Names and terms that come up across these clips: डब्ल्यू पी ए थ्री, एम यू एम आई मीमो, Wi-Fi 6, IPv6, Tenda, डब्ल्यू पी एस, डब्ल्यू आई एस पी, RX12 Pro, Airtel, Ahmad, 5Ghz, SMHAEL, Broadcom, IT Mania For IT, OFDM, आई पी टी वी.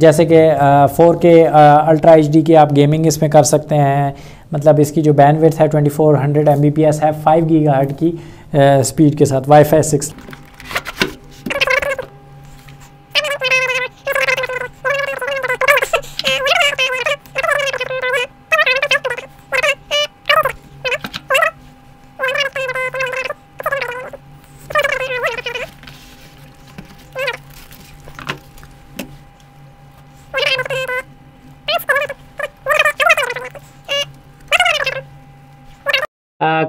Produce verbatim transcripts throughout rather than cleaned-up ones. जैसे कि फोर के अल्ट्रा एचडी की आप गेमिंग इसमें कर सकते हैं। मतलब इसकी जो बैंडविड्थ है चौबीस सौ एमबीपीएस है, फाइव गीगाहर्ट्ज की स्पीड के साथ वाईफाई सिक्स।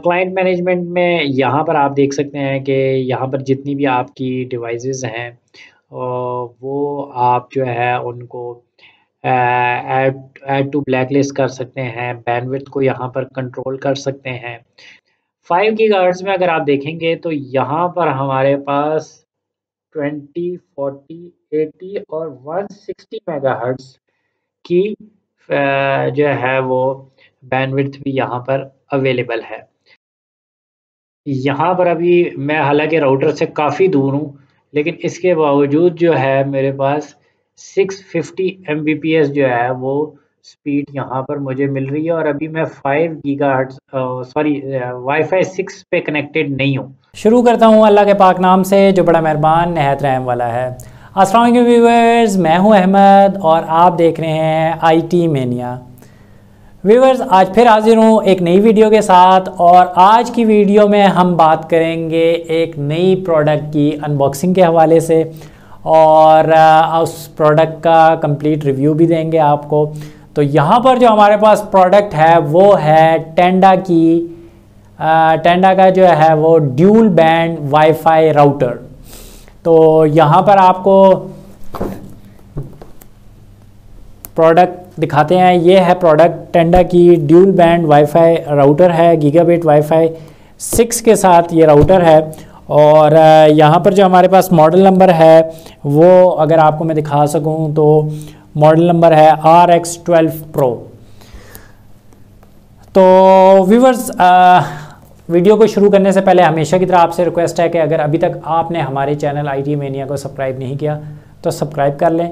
क्लाइंट मैनेजमेंट में यहाँ पर आप देख सकते हैं कि यहाँ पर जितनी भी आपकी डिवाइसेस हैं वो आप जो है उनको add add to black list कर सकते हैं, बैंडविड्थ को यहाँ पर कंट्रोल कर सकते हैं। फाइव गीगाहर्ट्ज़ में अगर आप देखेंगे तो यहाँ पर हमारे पास ट्वेंटी, फोर्टी, एटी और वन सिक्सटी मेगाहर्ट्ज़ की जो है वो बैंडविड्थ भी यहाँ पर अवेलेबल है। यहाँ पर अभी मैं हालांकि राउटर से काफ़ी दूर हूँ, लेकिन इसके बावजूद जो है मेरे पास सिक्स फिफ्टी एमबीपीएस जो है वो स्पीड यहाँ पर मुझे मिल रही है। और अभी मैं five gigahertz sorry WiFi six पे कनेक्टेड नहीं हूँ। शुरू करता हूँ अल्लाह के पाक नाम से जो बड़ा मेहरबान नहायत रहम वाला है। अस्सलाम वालेकुम व्यूअर्स, मैं हूँ अहमद और आप देख रहे हैं आई टी मेनिया। व्यूअर्स आज फिर हाजिर हूँ एक नई वीडियो के साथ और आज की वीडियो में हम बात करेंगे एक नई प्रोडक्ट की अनबॉक्सिंग के हवाले से और उस प्रोडक्ट का कंप्लीट रिव्यू भी देंगे आपको। तो यहाँ पर जो हमारे पास प्रोडक्ट है वो है टेंडा की टेंडा का जो है वो ड्यूल बैंड वाईफाई राउटर। तो यहाँ पर आपको प्रोडक्ट दिखाते हैं। ये है प्रोडक्ट टेंडा की ड्यूल बैंड वाईफाई राउटर है, गीगाबाइट वाईफाई सिक्स के साथ ये राउटर है। और यहाँ पर जो हमारे पास मॉडल नंबर है वो अगर आपको मैं दिखा सकूँ तो मॉडल नंबर है आर एक्स ट्वेल्व प्रो। तो व्यूवर्स वीडियो को शुरू करने से पहले हमेशा की तरह आपसे रिक्वेस्ट है कि अगर अभी तक आपने हमारे चैनल आई टी मेनिया को सब्सक्राइब नहीं किया तो सब्सक्राइब कर लें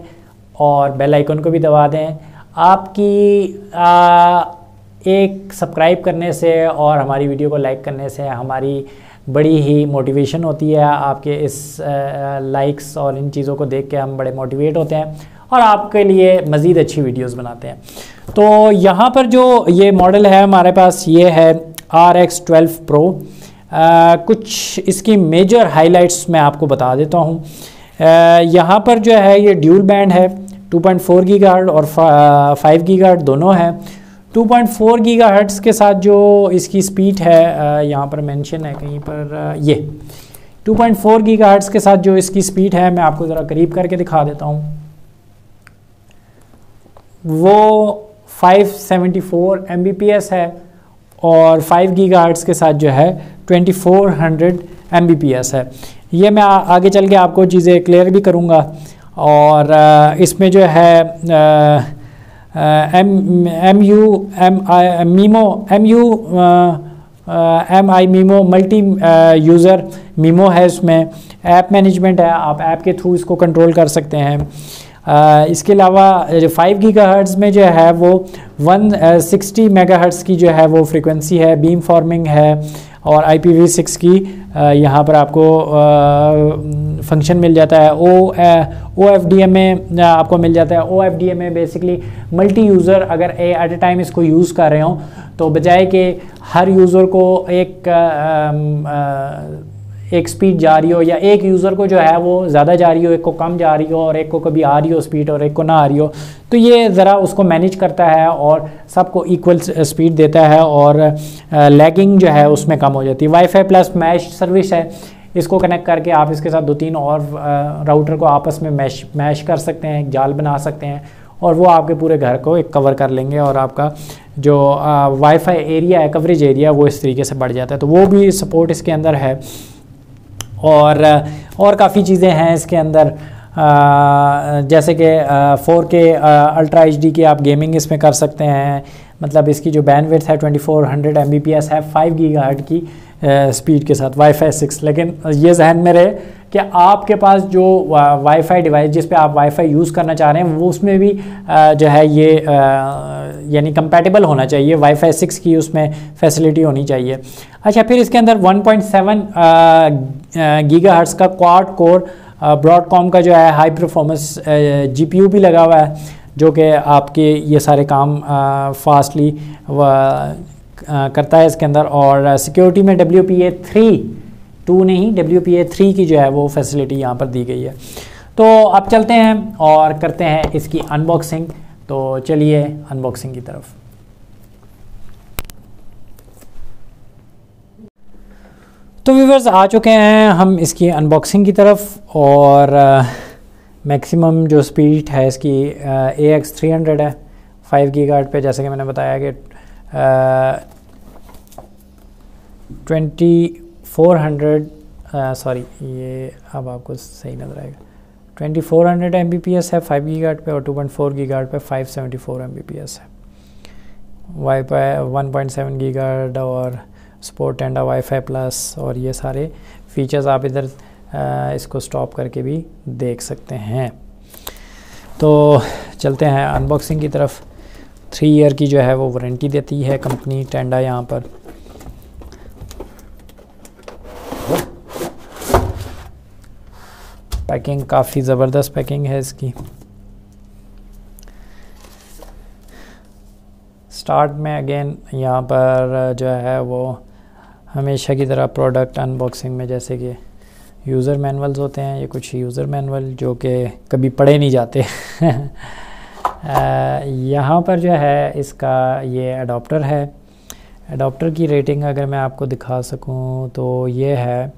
और बेल आइकन को भी दबा दें। आपकी आ, एक सब्सक्राइब करने से और हमारी वीडियो को लाइक करने से हमारी बड़ी ही मोटिवेशन होती है। आपके इस आ, लाइक्स और इन चीज़ों को देख के हम बड़े मोटिवेट होते हैं और आपके लिए मज़ीद अच्छी वीडियोस बनाते हैं। तो यहाँ पर जो ये मॉडल है हमारे पास ये है आर एक्स ट्वेल्व प्रो। आ, कुछ इसकी मेजर हाइलाइट्स मैं आपको बता देता हूँ। यहाँ पर जो है ये ड्यूल बैंड है, टू पॉइंट फोर गीगाहर्ट्ज़ और फाइव गीगाहर्ट्ज़ दोनों हैं। टू पॉइंट फोर गीगाहर्ट्ज़ के साथ जो इसकी स्पीड है यहाँ पर मेंशन है कहीं पर, ये टू पॉइंट फोर गीगाहर्ट्ज़ के साथ जो इसकी स्पीड है मैं आपको ज़रा करीब करके दिखा देता हूँ, वो फाइव सेवेंटी फोर एमबीपीएस है और फाइव गीगाहर्ट्ज़ के साथ जो है ट्वेंटी फोर हंड्रेड एमबीपीएस है। ये मैं आगे चल के आपको चीज़ें क्लियर भी करूँगा। और इसमें जो है M एम यू एम आई मीमो एम यू एम आई मीमो multi user MIMO है, इसमें ऐप मैनेजमेंट है, आप ऐप के थ्रू इसको कंट्रोल कर सकते हैं। आ, इसके अलावा फाइव गीगाहर्ट्ज़ में जो है वो वन सिक्सटी मेगाहर्ट्ज़ की जो है वो फ्रीक्वेंसी है, बीम फॉर्मिंग है और आई पी वी सिक्स की यहाँ पर आपको फंक्शन मिल जाता है। ओ एफ डी एम में आपको मिल जाता है। ओ एफ डी एम में बेसिकली मल्टी यूज़र अगर एट ए टाइम इसको यूज़ कर रहे हों तो बजाय के हर यूज़र को एक आ, आ, एक स्पीड जा रही हो या एक यूज़र को जो है वो ज़्यादा जा रही हो, एक को कम जा रही हो और एक को कभी आ रही हो स्पीड और एक को ना आ रही हो, तो ये ज़रा उसको मैनेज करता है और सबको इक्वल स्पीड देता है और लैगिंग जो है उसमें कम हो जाती है। वाईफाई प्लस मैश सर्विस है, इसको कनेक्ट करके आप इसके साथ दो तीन और राउटर को आपस में मैश मैश कर सकते हैं, एक जाल बना सकते हैं और वो आपके पूरे घर को एक कवर कर लेंगे और आपका जो वाईफाई एरिया है, कवरेज एरिया, वो इस तरीके से बढ़ जाता है। तो वो भी सपोर्ट इसके अंदर है और और काफ़ी चीज़ें हैं इसके अंदर। आ, जैसे कि फोर के अल्ट्रा एचडी की आप गेमिंग इसमें कर सकते हैं। मतलब इसकी जो बैंडविड्थ है चौबीस सौ एमबीपीएस है, फाइव गीगाहर्ट्ज़ की आ, स्पीड के साथ वाईफाई सिक्स। लेकिन ये जहन में रहे कि आपके पास जो वाईफाई डिवाइस जिस पे आप वाईफाई यूज़ करना चाह रहे हैं वो उसमें भी जो है ये यानी कंपैटिबल होना चाहिए, वाईफाई सिक्स की उसमें फैसिलिटी होनी चाहिए। अच्छा, फिर इसके अंदर वन पॉइंट सेवन गीगाहर्ट्ज़ का क्वाड कोर ब्रॉडकॉम का जो है हाई परफॉर्मेंस जीपीयू भी लगा हुआ है, जो कि आपके ये सारे काम फास्टली करता है इसके अंदर। और सिक्योरिटी में डब्ल्यू पी ए थ्री two नहीं डब्ल्यू पी ए थ्री की जो है वो फैसिलिटी यहाँ पर दी गई है। तो अब चलते हैं और करते हैं इसकी अनबॉक्सिंग। तो चलिए अनबॉक्सिंग की तरफ। तो व्यूवर्स आ चुके हैं हम इसकी अनबॉक्सिंग की तरफ, और मैक्सिमम जो स्पीड है इसकी ए एक्स थ्री हंड्रेड है फाइव गीगाहर्ट्ज़ पे, जैसे कि मैंने बताया कि ट्वेंटी फोर हंड्रेड, सॉरी ये अब आपको सही नजर आएगा, twenty four hundred M B P S है फाइव गीगाहर्ट्ज़ पे और टू पॉइंट फोर गीगाहर्ट्ज़ पे five seventy four M B P S है। WiFi one point seven gigahertz और support Tenda WiFi plus और ये सारे features आप इधर आ, इसको स्टॉप करके भी देख सकते हैं। तो चलते हैं अनबॉक्सिंग की तरफ। थ्री ईयर की जो है वो वारंटी देती है कंपनी टेंडा यहाँ पर। पैकिंग काफ़ी ज़बरदस्त पैकिंग है इसकी। स्टार्ट में अगेन यहाँ पर जो है वो हमेशा की तरह प्रोडक्ट अनबॉक्सिंग में जैसे कि यूज़र मैनुअल्स होते हैं, ये कुछ यूज़र मैनुअल जो कि कभी पढ़े नहीं जाते। यहाँ पर जो है इसका ये अडॉप्टर है। अडॉप्टर की रेटिंग अगर मैं आपको दिखा सकूँ तो ये है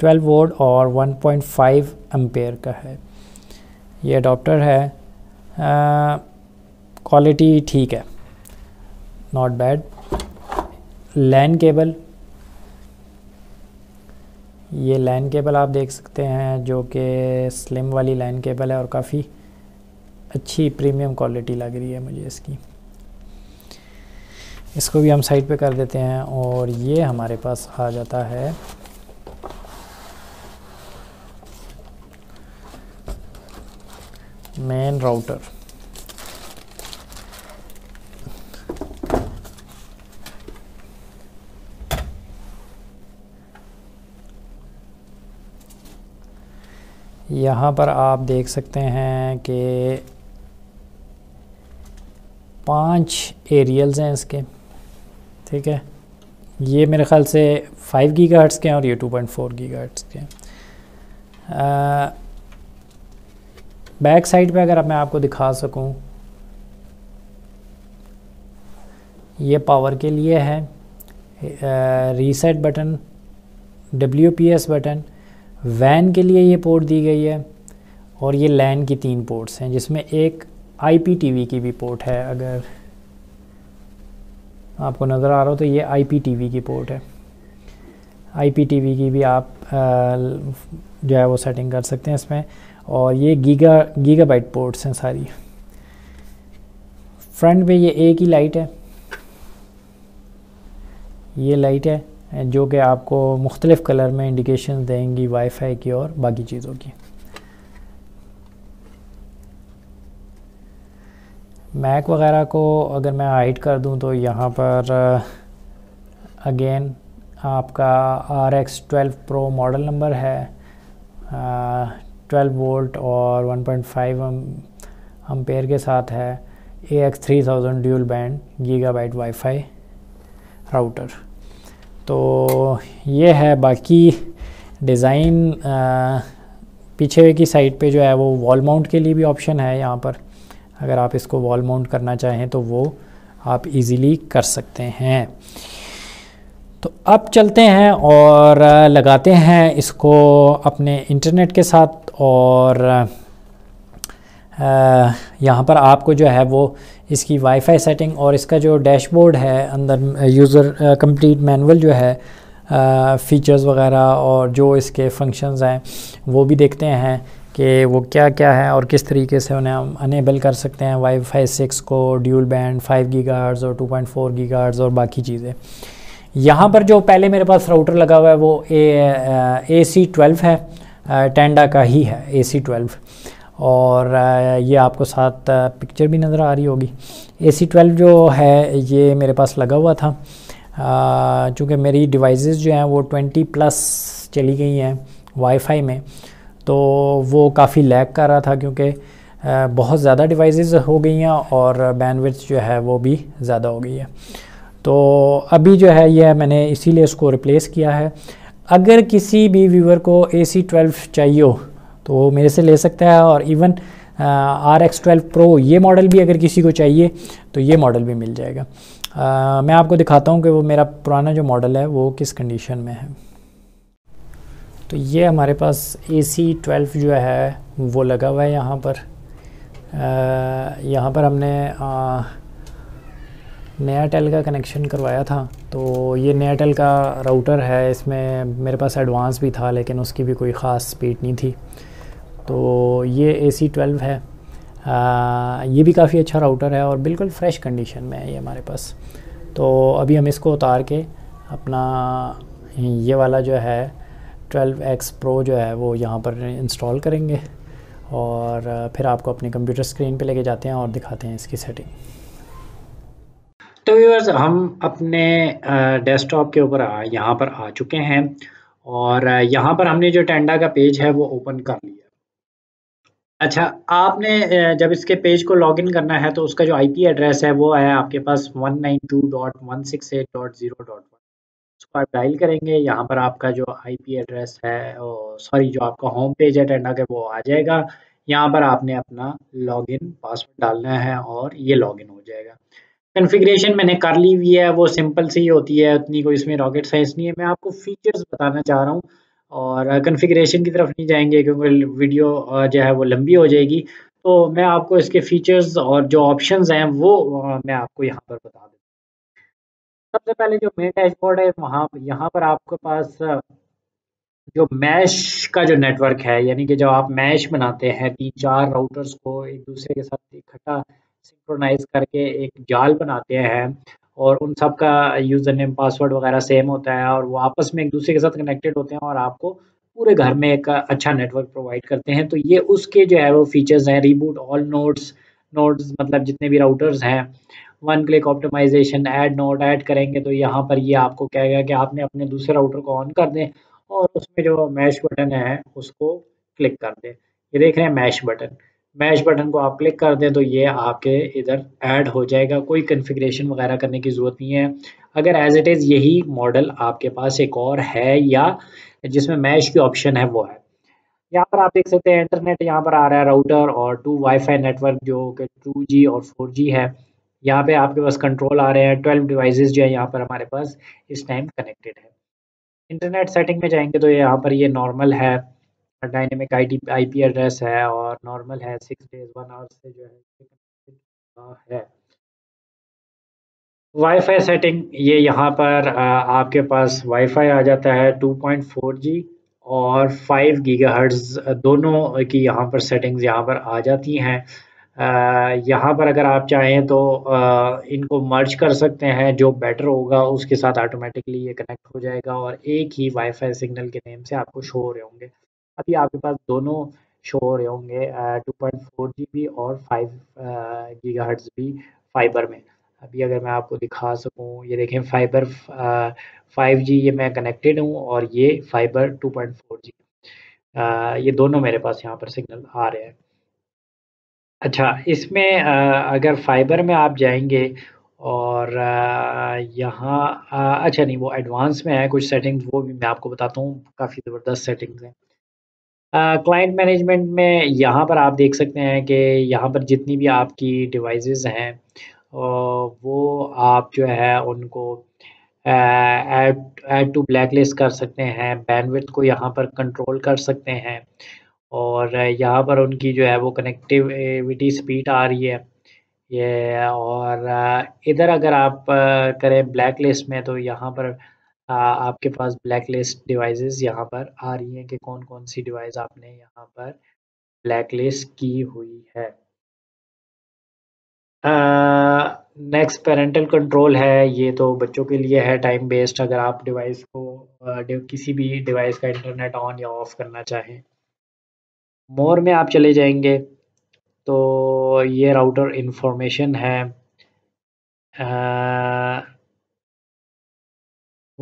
ट्वेल्व वोल्ट और वन पॉइंट फाइव एम्पेयर का है ये अडॉप्टर है। क्वालिटी ठीक है, नॉट बैड। लैन केबल, ये लैन केबल आप देख सकते हैं जो कि स्लिम वाली लैन केबल है और काफ़ी अच्छी प्रीमियम क्वालिटी लग रही है मुझे इसकी। इसको भी हम साइड पे कर देते हैं और ये हमारे पास आ जाता है मेन राउटर। यहाँ पर आप देख सकते हैं कि पांच एरियल्स हैं इसके, ठीक है। ये मेरे ख्याल से फाइव गीगाहर्ट्ज़ के हैं और ये टू पॉइंट फोर गीगाहर्ट्ज़ के हैं। आ, बैक साइड पे अगर मैं आपको दिखा सकूं, ये पावर के लिए है। आ, reset button, डब्ल्यू पी एस button, वैन के लिए ये पोर्ट दी गई है और ये लैन की तीन पोर्ट्स हैं जिसमें एक आई पी टी वी की भी पोर्ट है। अगर आपको नज़र आ रहा हो तो ये आई पी टी वी की पोर्ट है। आई पी टी वी की भी आप आ, जो है वो सेटिंग कर सकते हैं इसमें। और ये गीगा गीगाबाइट पोर्ट्स हैं सारी। फ्रंट पे ये एक ही लाइट है, ये लाइट है जो कि आपको मुख्तलिफ़ कलर में इंडिकेशन देंगी वाईफाई की और बाकी चीज़ों की। मैक वग़ैरह को अगर मैं हाइड कर दूं तो यहाँ पर अगेन आपका R X twelve pro model number है। आ, ट्वेल्व वोल्ट और वन पॉइंट फाइव एम्पेयर के साथ है। A X three thousand dual band gigabyte WiFi router. तो ये है बाकी डिज़ाइन। पीछे की साइड पे जो है वो वॉल माउंट के लिए भी ऑप्शन है यहाँ पर। अगर आप इसको वॉल माउंट करना चाहें तो वो आप इजीली कर सकते हैं। तो अब चलते हैं और लगाते हैं इसको अपने इंटरनेट के साथ। और यहाँ पर आपको जो है वो इसकी वाईफाई सेटिंग और इसका जो डैशबोर्ड है, अंदर यूज़र कंप्लीट मैनुअल जो है, फ़ीचर्स वगैरह और जो इसके फंक्शंस हैं वो भी देखते हैं कि वो क्या क्या है और किस तरीके से उन्हें हम अनेबल कर सकते हैं वाईफाई सिक्स को, ड्यूल बैंड, फाइव गीगाहर्ट्ज़ और टू पॉइंट फोर गीगाहर्ट्ज़ और बाकी चीज़ें। यहाँ पर जो पहले मेरे पास राउटर लगा हुआ है वो ए सी ट्वेल्व है टेंडा का ही है ए सी ट्वेल्व, और ये आपको साथ पिक्चर भी नज़र आ रही होगी। ए सी ट्वेल्व जो है ये मेरे पास लगा हुआ था, चूँकि मेरी डिवाइसेस जो हैं वो ट्वेंटी प्लस चली गई हैं वाईफाई में, तो वो काफ़ी लैग कर रहा था क्योंकि बहुत ज़्यादा डिवाइसेस हो गई हैं और बैंडविड्थ जो है वो भी ज़्यादा हो गई है। तो अभी जो है यह मैंने इसीलिए इसको रिप्लेस किया है। अगर किसी भी व्यूअर को ए सी ट्वेल्व चाहिए हो तो वो मेरे से ले सकता है, और even R X twelve pro ये मॉडल भी अगर किसी को चाहिए तो ये मॉडल भी मिल जाएगा। आ, मैं आपको दिखाता हूँ कि वो मेरा पुराना जो मॉडल है वो किस कंडीशन में है। तो ये हमारे पास ए सी ट्वेल्व जो है वो लगा हुआ है यहाँ पर। आ, यहाँ पर हमने आ, नया टेल का कनेक्शन करवाया था, तो ये नया टेल का राउटर है। इसमें मेरे पास एडवांस भी था लेकिन उसकी भी कोई ख़ास स्पीड नहीं थी। तो ये ए सी ट्वेल्व है, आ, ये भी काफ़ी अच्छा राउटर है और बिल्कुल फ्रेश कंडीशन में है ये हमारे पास। तो अभी हम इसको उतार के अपना ये वाला जो है ट्वेल्व एक्स प्रो जो है वो यहाँ पर इंस्टॉल करेंगे, और फिर आपको अपने कंप्यूटर स्क्रीन पे लेके जाते हैं और दिखाते हैं इसकी सेटिंग। तो व्यूअर्स, हम अपने डेस्कटॉप के ऊपर यहाँ पर आ चुके हैं, और यहाँ पर हमने जो टेंडा का पेज है वो ओपन कर लिया। अच्छा, आपने जब इसके पेज को लॉगिन करना है तो उसका जो आईपी एड्रेस है वो है आपके पास one nine two dot one six eight dot zero dot one. उसको आप डायल करेंगे, यहाँ पर आपका जो आईपी एड्रेस है, सॉरी जो आपका होम पेज है टेंडा के, वो आ जाएगा। यहाँ पर आपने अपना लॉगिन पासवर्ड डालना है और ये लॉगिन हो जाएगा। कॉन्फ़िगरेशन मैंने कर ली हुई है, वो सिंपल सी होती है, उतनी कोई इसमें रॉकेट साइंस नहीं है। मैं आपको फीचर्स बताना चाह रहा हूँ और कॉन्फ़िगरेशन की तरफ नहीं जाएंगे क्योंकि वीडियो जो है वो लंबी हो जाएगी। तो मैं आपको इसके फीचर्स और जो ऑप्शंस हैं वो मैं आपको यहाँ पर बता दूँ। सबसे पहले जो मेन डैशबोर्ड है वहाँ यहाँ पर आपके पास जो मैश का जो नेटवर्क है, यानी कि जब आप मैश बनाते हैं तीन चार राउटर्स को एक दूसरे के साथ इकट्ठा सिंक्रोनाइज करके एक जाल बनाते हैं, और उन सब का यूज़र नेम पासवर्ड वगैरह सेम होता है, और वो आपस में एक दूसरे के साथ कनेक्टेड होते हैं और आपको पूरे घर में एक अच्छा नेटवर्क प्रोवाइड करते हैं। तो ये उसके जो है वो फीचर्स हैं। रिबूट ऑल नोड्स, नोड्स मतलब जितने भी राउटर्स हैं, one click optimization, add node add करेंगे तो यहाँ पर ये यह आपको कहेगा कि आपने अपने दूसरे राउटर को ऑन कर दें और उसमें जो मैश बटन है उसको क्लिक कर दें। ये देख रहे हैं मैश बटन, मैश बटन को आप क्लिक कर दें तो ये आपके इधर ऐड हो जाएगा। कोई कॉन्फ़िगरेशन वगैरह करने की ज़रूरत नहीं है। अगर एज इट इज़ यही मॉडल आपके पास एक और है या जिसमें मैश की ऑप्शन है वो है। यहाँ पर आप देख सकते हैं इंटरनेट यहाँ पर आ रहा है, राउटर और टू वाईफाई नेटवर्क जो कि टू जी और फोर जी है। यहाँ पे आपके पास कंट्रोल आ रहे हैं। ट्वेल्व डिवाइसेस जो है यहाँ पर हमारे पास इस टाइम कनेक्टेड है। इंटरनेट सेटिंग में जाएंगे तो यहाँ पर ये नॉर्मल है, डायनेमिक आईडी आईपी एड्रेस है और नॉर्मल है। सिक्स डेज वन आवर से जो है है वाईफाई सेटिंग, ये यहाँ पर आपके पास वाईफाई आ जाता है। टू पॉइंट फोर जी और फाइव गीगाहर्ट्ज़ दोनों की यहाँ पर सेटिंग्स यहाँ पर आ जाती हैं। यहाँ पर अगर आप चाहें तो इनको मर्ज कर सकते हैं, जो बेटर होगा उसके साथ ऑटोमेटिकली ये कनेक्ट हो जाएगा और एक ही वाईफाई सिग्नल के नेम से आपको शो हो रहे होंगे। अभी आपके पास दोनों शो हो रहे होंगे, टू पॉइंट फोर जी भी और फाइव गीगाहर्ट्ज़ भी फाइबर में। अभी अगर मैं आपको दिखा सकूं, ये देखें फाइबर फाइव जी ये मैं कनेक्टेड हूं और ये fiber two point four G, ये दोनों मेरे पास यहाँ पर सिग्नल आ रहे हैं। अच्छा, इसमें अगर फाइबर में आप जाएंगे और यहाँ अच्छा नहीं, वो एडवांस में है कुछ सेटिंग्स, वो भी मैं आपको बताता हूँ, काफ़ी ज़बरदस्त सेटिंग्स हैं। क्लाइंट uh, मैनेजमेंट में यहाँ पर आप देख सकते हैं कि यहाँ पर जितनी भी आपकी डिवाइसेस हैं वो आप जो है उनको ऐड टू ब्लैक लिस्ट कर सकते हैं, बैंडविड्थ को यहाँ पर कंट्रोल कर सकते हैं, और यहाँ पर उनकी जो है वो कनेक्टिविटी स्पीड आ रही है ये। और इधर अगर आप करें ब्लैक लिस्ट में तो यहाँ पर आपके पास ब्लैक लिस्ट डिवाइसेस यहाँ पर आ रही हैं कि कौन कौन सी डिवाइस आपने यहाँ पर ब्लैक लिस्ट की हुई है। नेक्स्ट पेरेंटल कंट्रोल है, ये तो बच्चों के लिए है टाइम बेस्ड, अगर आप डिवाइस को uh, किसी भी डिवाइस का इंटरनेट ऑन या ऑफ करना चाहें। मोर में आप चले जाएंगे तो ये राउटर इंफॉर्मेशन है,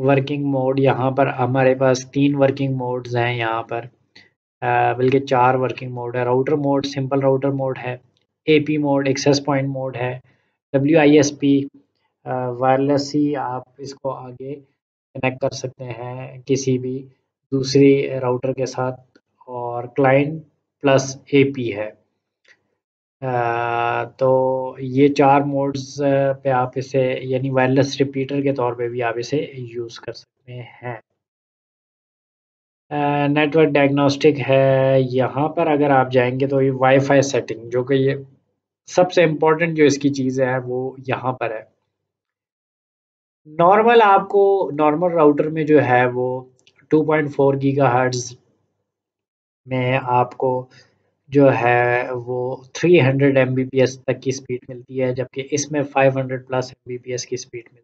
वर्किंग मोड, यहाँ पर हमारे पास तीन वर्किंग मोड्स हैं, यहाँ पर बल्कि चार वर्किंग मोड है। Router mode, simple router mode है, AP mode, access point mode है, डब्ल्यू आई एस पी wireless ही आप इसको आगे कनेक्ट कर सकते हैं किसी भी दूसरी राउटर के साथ, और क्लाइंट प्लस एपी है। आ, तो ये चार मोड्स पे आप इसे यानी वायरलेस रिपीटर के तौर पे भी आप इसे यूज़ कर सकते हैं। नेटवर्क डायग्नोस्टिक है, यहाँ पर अगर आप जाएंगे तो ये वाईफाई सेटिंग, जो कि ये सबसे इम्पोर्टेंट जो इसकी चीज़ है वो यहाँ पर है। नॉर्मल आपको नॉर्मल राउटर में जो है वो टू पॉइंट फोर गीगाहर्ट्ज में आपको जो है वो three hundred M B P S तक की स्पीड मिलती है, जबकि इसमें five hundred plus M B P S की स्पीड मिलती है।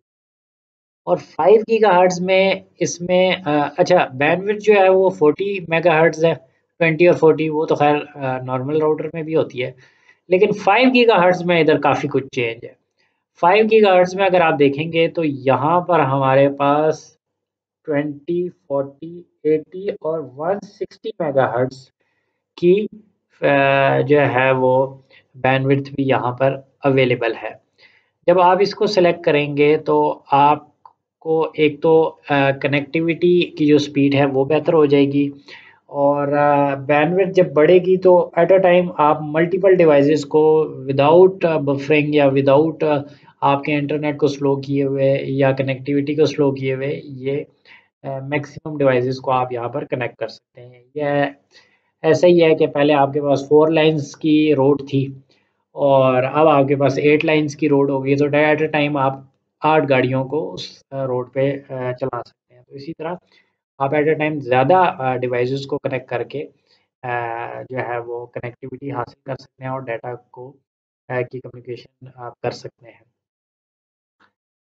और फाइव गीगाहर्ट्ज में इसमें आ, अच्छा बैंडविड्थ जो है वो फोर्टी मेगाहर्ट्ज है, ट्वेंटी और फोर्टी, वो तो खैर नॉर्मल राउटर में भी होती है, लेकिन फाइव गीगाहर्ट्ज में इधर काफ़ी कुछ चेंज है। फाइव गीगाहर्ट्ज में अगर आप देखेंगे तो यहाँ पर हमारे पास ट्वेंटी, फोर्टी, एटी और वन सिक्सटी मेगाहर्ट्ज की जो है वो बैंडविड्थ भी यहाँ पर अवेलेबल है। जब आप इसको सेलेक्ट करेंगे तो आपको एक तो कनेक्टिविटी की जो स्पीड है वो बेहतर हो जाएगी, और बैंडविड्थ जब बढ़ेगी तो एट अ टाइम आप मल्टीपल डिवाइसेस को विदाउट बफरिंग या विदाउट आपके इंटरनेट को स्लो किए हुए या कनेक्टिविटी को स्लो किए हुए ये मैक्सिमम डिवाइसेस को आप यहाँ पर कनेक्ट कर सकते हैं। यह ऐसा ही है कि पहले आपके पास फोर लाइंस की रोड थी और अब आपके पास एट लाइंस की रोड हो गई, तो एट अ टाइम आप आठ गाड़ियों को उस रोड पे चला सकते हैं। तो इसी तरह आप एट अ टाइम ज़्यादा डिवाइसेस को कनेक्ट करके जो है वो कनेक्टिविटी हासिल कर सकते हैं और डाटा को की कम्युनिकेशन आप कर सकते हैं।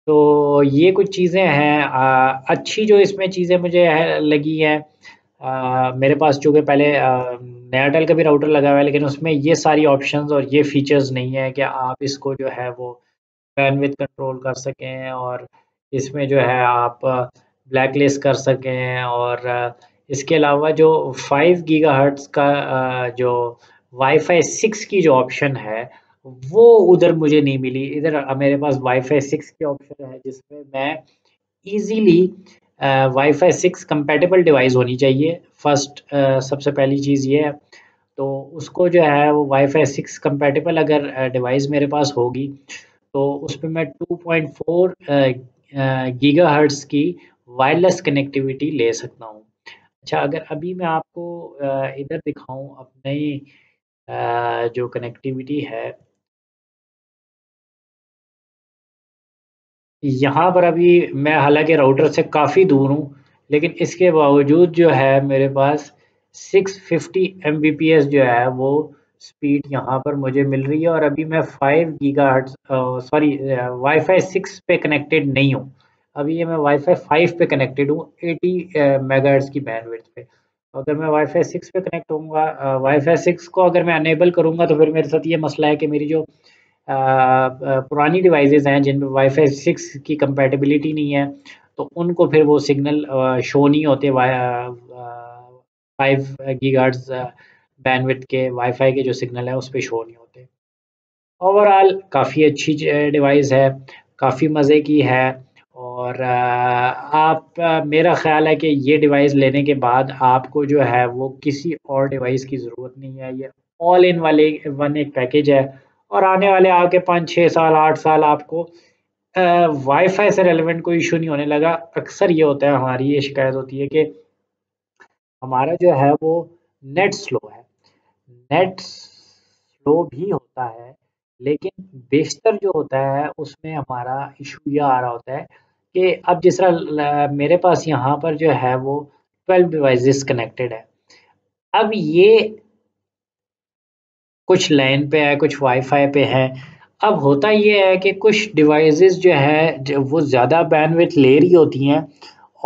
तो ये कुछ चीज़ें हैं अच्छी जो इसमें चीज़ें मुझे लगी हैं। आ, मेरे पास चूँकि पहले एयरटेल का भी राउटर लगा हुआ है, लेकिन उसमें ये सारी ऑप्शंस और ये फीचर्स नहीं है कि आप इसको जो है वो बैंडविड्थ कंट्रोल कर सकें और इसमें जो है आप ब्लैक लिस्ट कर सकें। और इसके अलावा जो फाइव गीगाहर्ट्ज का जो वाईफाई सिक्स की जो ऑप्शन है वो उधर मुझे नहीं मिली। इधर मेरे पास वाईफाई सिक्स की ऑप्शन है जिसमें मैं easily WiFi six compatible device होनी चाहिए फर्स्ट, uh, सबसे पहली चीज़ ये है। तो उसको जो है वो वाईफाई सिक्स कंपेटेबल अगर डिवाइस uh, मेरे पास होगी तो उस पर मैं टू पॉइंट फोर गीगाहर्ट्ज की वायरलेस कनेक्टिविटी ले सकता हूँ। अच्छा, अगर अभी मैं आपको uh, इधर दिखाऊँ अपनी uh, जो कनेक्टिविटी है, यहाँ पर अभी मैं हालांकि राउटर से काफ़ी दूर हूँ, लेकिन इसके बावजूद जो है मेरे पास six fifty M B P S जो है वो स्पीड यहाँ पर मुझे मिल रही है। और अभी मैं five gigahertz sorry WiFi six पे कनेक्टेड नहीं हूँ, अभी ये मैं वाईफाई फाइव पे कनेक्टेड हूँ एटी मेगाहर्ट्ज की बैंडविड्थ पे। अगर मैं वाईफाई सिक्स पे कनेक्ट होऊंगा, वाईफाई सिक्स को अगर मैं अनेबल करूँगा तो फिर मेरे साथ ये मसला है कि मेरी जो आ, पुरानी डिवाइसेस हैं जिन पर वाईफाई सिक्स की कंपैटिबिलिटी नहीं है तो उनको फिर वो सिग्नल शो नहीं होते फाइव गीगाहर्ट्ज बैंडविड्थ के वाईफाई के जो सिग्नल है उस पर शो नहीं होते। ओवरऑल काफ़ी अच्छी डिवाइस है, काफ़ी मज़े की है, और आप मेरा ख्याल है कि ये डिवाइस लेने के बाद आपको जो है वो किसी और डिवाइस की ज़रूरत नहीं है। ये ऑल इन वाले वन एक पैकेज है और आने वाले आपके पाँच छः साल आठ साल आपको वाईफाई से रेलेवेंट कोई इशू नहीं होने लगा। अक्सर ये होता है, हमारी ये शिकायत होती है कि हमारा जो है वो नेट स्लो है। नेट स्लो भी होता है, लेकिन बेशतर जो होता है उसमें हमारा इशू यह आ रहा होता है कि अब जिस तरह मेरे पास यहाँ पर जो है वो ट्वेल्व डिवाइसेस कनेक्टेड है। अब ये कुछ लाइन पे है, कुछ वाईफाई पे है। अब होता ये है कि कुछ डिवाइसेस जो है जो वो ज़्यादा बैंडविड्थ ले रही होती हैं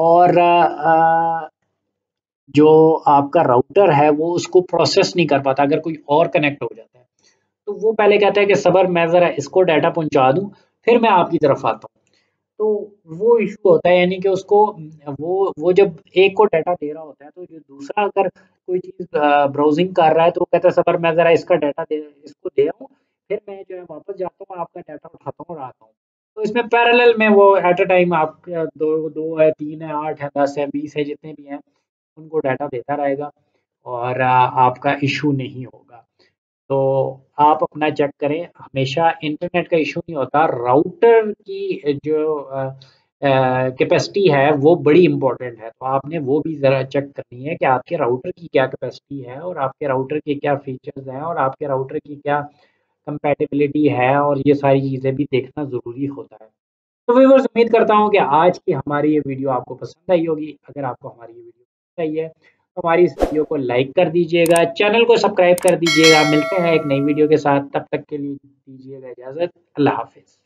और आ, आ, जो आपका राउटर है वो उसको प्रोसेस नहीं कर पाता अगर कोई और कनेक्ट हो जाता है। तो वो पहले कहता है कि सबर मैं ज़रा इसको डाटा पहुंचा दूं फिर मैं आपकी तरफ आता हूँ। तो वो इशू होता है, यानी कि उसको वो वो जब एक को डाटा दे रहा होता है तो जो दूसरा अगर कोई चीज़ ब्राउजिंग कर रहा है तो वो कहता है सबर मैं ज़रा इसका डाटा दे इसको दे रहा हूँ फिर मैं जो है वापस जाता हूँ आपका डाटा उठाता हूँ और आता हूँ। तो इसमें पैरेलल में वो एट अ टाइम आप दो दो है, तीन है, आठ है, दस है, बीस है, जितने भी हैं उनको डाटा देता रहेगा और आपका इशू नहीं होगा। तो आप अपना चेक करें, हमेशा इंटरनेट का इशू नहीं होता, राउटर की जो कैपेसिटी है वो बड़ी इंपॉर्टेंट है। तो आपने वो भी ज़रा चेक करनी है कि आपके राउटर की क्या कैपेसिटी है और आपके राउटर के क्या फीचर्स हैं और आपके राउटर की क्या कंपैटिबिलिटी है, और ये सारी चीज़ें भी देखना ज़रूरी होता है। तो व्यूअर्स, उम्मीद करता हूँ कि आज की हमारी ये वीडियो आपको पसंद आई होगी। अगर आपको हमारी ये वीडियो पसंद आई है तो हमारी इस वीडियो को लाइक कर दीजिएगा, चैनल को सब्सक्राइब कर दीजिएगा। मिलते हैं एक नई वीडियो के साथ, तब तक के लिए दीजिएगा इजाज़त। अल्लाह हाफिज़।